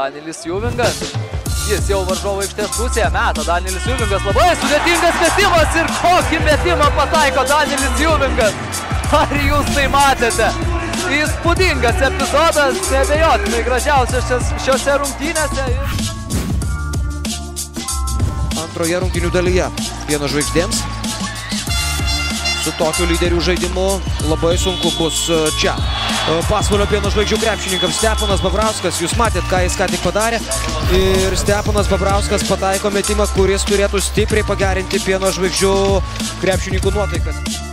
Danielis Juvingas. Jis jau varžovo aikštės pusėje, meta Danielis Juvingas, labai sudėtingas metimas ir kokį metimą pataiko Danielis Juvingas. Ar jūs tai matėte? Įspūdingas epizodas, neabejotinai gražiausias šiose rungtynėse. Antroje rungtynių dalyje pieno žvaigždėms. Su tokiu lyderių žaidimu labai sunku bus čia. Pasvalio pieno žvaigždžių krepšininkams Stepanas Babrauskas, jūs matėt, ką jis ką tik padarė. Ir Stepanas Babrauskas pataiko metimą, kuris turėtų stipriai pagerinti pieno žvaigždžių krepšininkų nuotaikas.